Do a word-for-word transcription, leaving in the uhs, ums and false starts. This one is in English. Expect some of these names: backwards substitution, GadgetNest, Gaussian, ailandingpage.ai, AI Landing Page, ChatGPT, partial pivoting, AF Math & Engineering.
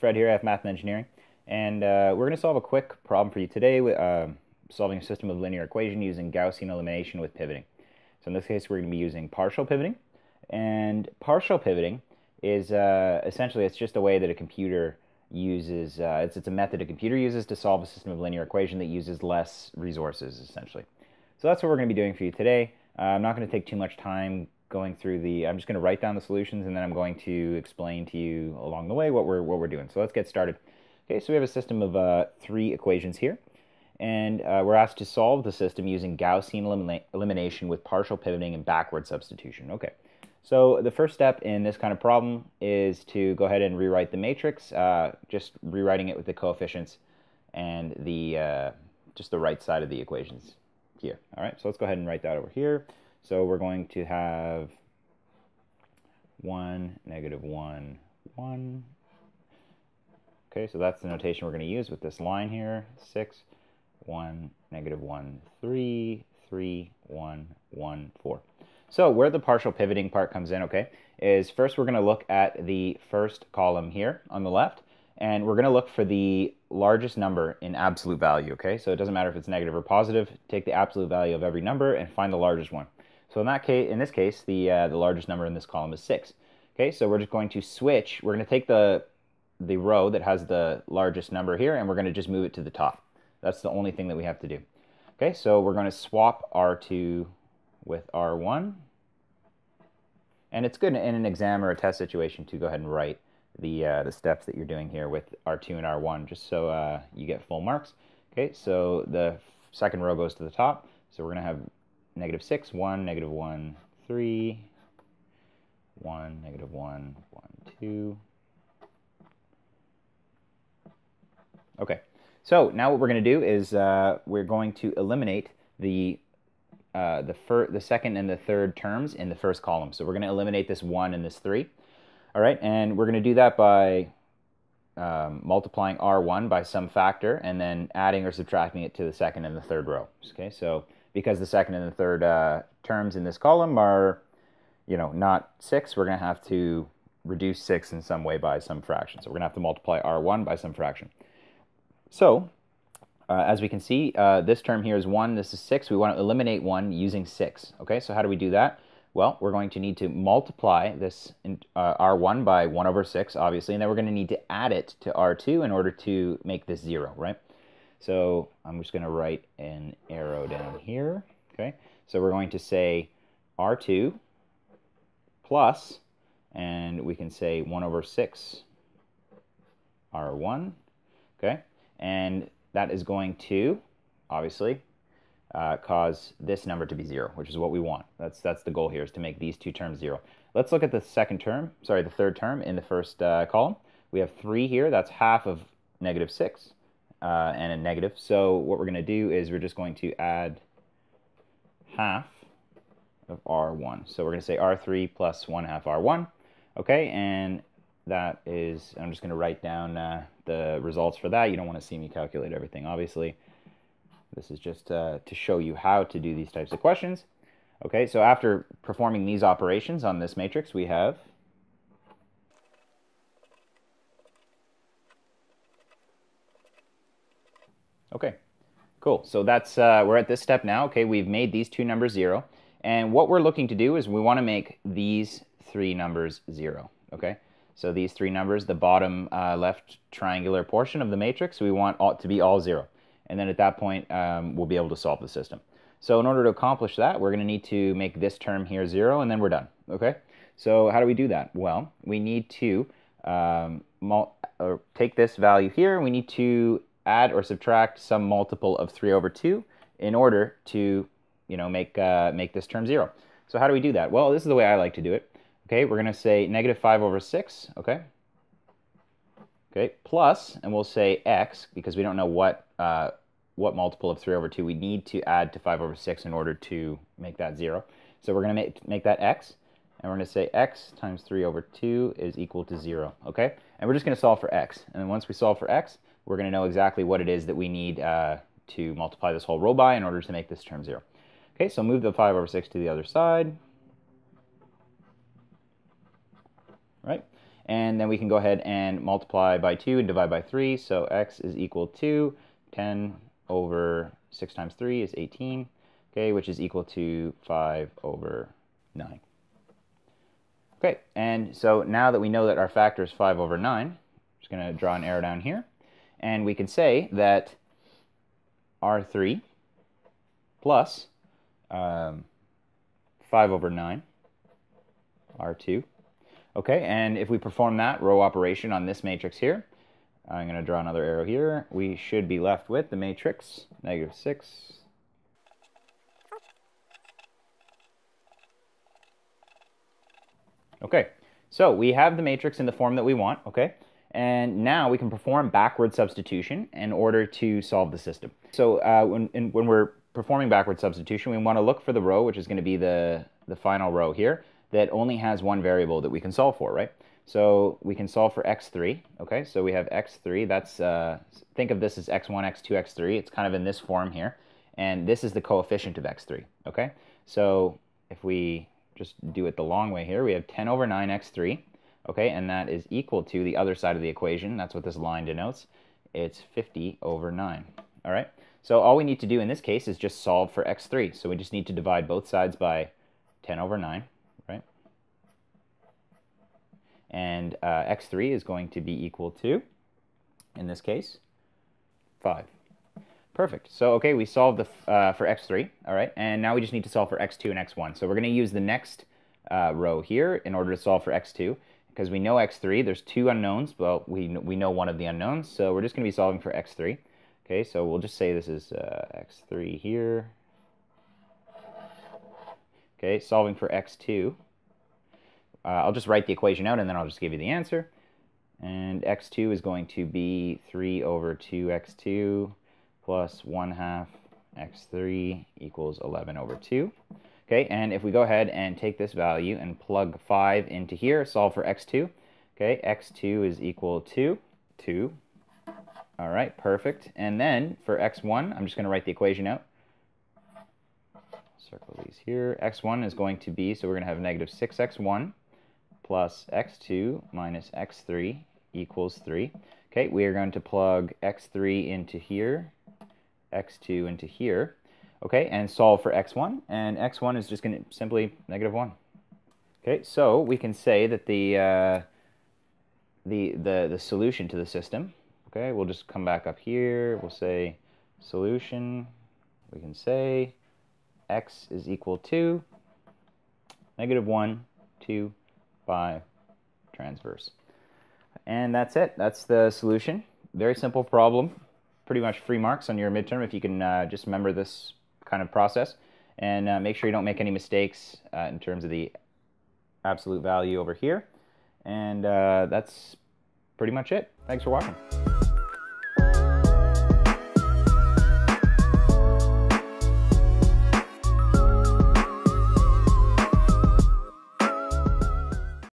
Fred here at Math and Engineering, and uh, we're going to solve a quick problem for you today, uh, solving a system of linear equation using Gaussian elimination with pivoting. So in this case, we're going to be using partial pivoting, and partial pivoting is uh, essentially it's just a way that a computer uses, uh, it's, it's a method a computer uses to solve a system of linear equation that uses less resources, essentially. So that's what we're going to be doing for you today. Uh, I'm not going to take too much time going through the, I'm just going to write down the solutions, and then I'm going to explain to you along the way what we're, what we're doing. So let's get started. Okay, so we have a system of uh, three equations here, and uh, we're asked to solve the system using Gaussian elimina elimination with partial pivoting and backward substitution. Okay, so the first step in this kind of problem is to go ahead and rewrite the matrix, uh, just rewriting it with the coefficients and the uh, just the right side of the equations here. All right, so let's go ahead and write that over here. So we're going to have one, negative one, one. Okay, so that's the notation we're going to use with this line here, six, one, negative one, three, three, one, one, four. So where the partial pivoting part comes in, okay, is first we're going to look at the first column here on the left, and we're going to look for the largest number in absolute value, okay? So it doesn't matter if it's negative or positive, take the absolute value of every number and find the largest one. So in that case, in this case, the uh, the largest number in this column is six. Okay, so we're just going to switch. We're going to take the the row that has the largest number here, and we're going to just move it to the top. That's the only thing that we have to do. Okay, so we're going to swap R two with R one, and it's good in an exam or a test situation to go ahead and write the uh, the steps that you're doing here with R two and R one, just so uh, you get full marks. Okay, so the second row goes to the top, so we're going to have negative six, one, negative one, three, one, negative one, one, two. Okay, so now what we're going to do is uh, we're going to eliminate the uh, the, fir the second and the third terms in the first column. So we're going to eliminate this one and this three. All right, and we're going to do that by um, multiplying R one by some factor and then adding or subtracting it to the second and the third row. Okay, so because the second and the third uh, terms in this column are, you know, not six, we're going to have to reduce six in some way by some fraction. So we're going to have to multiply R one by some fraction. So, uh, as we can see, uh, this term here is one, this is six. We want to eliminate one using six. Okay, so how do we do that? Well, we're going to need to multiply this in, uh, R one by one over six, obviously, and then we're going to need to add it to R two in order to make this zero, right? So I'm just going to write an arrow down here, okay? So we're going to say R two plus, and we can say one over six R one, okay? And that is going to, obviously, uh, cause this number to be zero, which is what we want. That's, that's the goal here, is to make these two terms zero. Let's look at the second term, sorry, the third term in the first uh, column. We have three here, that's half of negative six. Uh, and a negative. So what we're going to do is we're just going to add half of R one. So we're going to say R three plus one half R one. Okay, and that is, I'm just going to write down uh, the results for that. You don't want to see me calculate everything, obviously. This is just uh, to show you how to do these types of questions. Okay, so after performing these operations on this matrix, we have okay, cool. So that's uh, we're at this step now. Okay, we've made these two numbers zero, and what we're looking to do is we want to make these three numbers zero. Okay, so these three numbers, the bottom uh, left triangular portion of the matrix, we want all, to be all zero, and then at that point um, we'll be able to solve the system. So in order to accomplish that, we're going to need to make this term here zero, and then we're done. Okay, so how do we do that? Well, we need to um, mul or take this value here, and we need to add or subtract some multiple of three over two in order to, you know, make, uh, make this term zero. So how do we do that? Well, this is the way I like to do it. Okay, we're going to say negative five over six, okay? Okay, plus, and we'll say x, because we don't know what, uh, what multiple of three over two we need to add to five over six in order to make that zero. So we're going to make, make that x, and we're going to say x times three over two is equal to zero, okay? And we're just going to solve for x, and then once we solve for x, we're going to know exactly what it is that we need uh, to multiply this whole row by in order to make this term zero. Okay, so move the five over six to the other side. Right? And then we can go ahead and multiply by two and divide by three. So x is equal to ten over six times three is eighteen, okay, which is equal to five over nine. Okay, and so now that we know that our factor is five over nine, I'm just going to draw an arrow down here. And we can say that R three plus um, five over nine, R two. Okay, and if we perform that row operation on this matrix here, I'm going to draw another arrow here, we should be left with the matrix negative six, okay, so we have the matrix in the form that we want, okay, and now we can perform backward substitution in order to solve the system. So uh, when, in, when we're performing backward substitution, we want to look for the row, which is going to be the, the final row here, that only has one variable that we can solve for, right? So we can solve for x three, okay? So we have x three, that's, uh, think of this as x one, x two, x three, it's kind of in this form here, and this is the coefficient of x three, okay? So if we just do it the long way here, we have ten over nine x three, okay, and that is equal to the other side of the equation, that's what this line denotes, it's fifty over nine, all right? So all we need to do in this case is just solve for x three, so we just need to divide both sides by ten over nine, and uh, x three is going to be equal to, in this case, five. Perfect. So, okay, we solved the f uh, for x three, all right, and now we just need to solve for x two and x one. So we're going to use the next uh, row here in order to solve for x two, because we know x three, there's two unknowns, well, we, we know one of the unknowns, so we're just going to be solving for x three. Okay, so we'll just say this is uh, x three here. Okay, solving for x two. Uh, I'll just write the equation out and then I'll just give you the answer. And x two is going to be three over two x two plus one half x three equals eleven over two. Okay, and if we go ahead and take this value and plug five into here, solve for x two. Okay, x two is equal to two. All right, perfect. And then for x one, I'm just going to write the equation out. Circle these here. x one is going to be, so we're going to have negative six x one. Plus x two minus x three equals three. Okay, we are going to plug x three into here, x two into here, okay, and solve for x one, and x one is just going to simply negative one. Okay, so we can say that the, uh, the, the, the solution to the system, okay, we'll just come back up here, we'll say solution, we can say x is equal to negative one, two, five transverse. And that's it. That's the solution. Very simple problem. Pretty much free marks on your midterm if you can uh, just remember this kind of process. And uh, make sure you don't make any mistakes uh, in terms of the absolute value over here. And uh, that's pretty much it. Thanks for watching.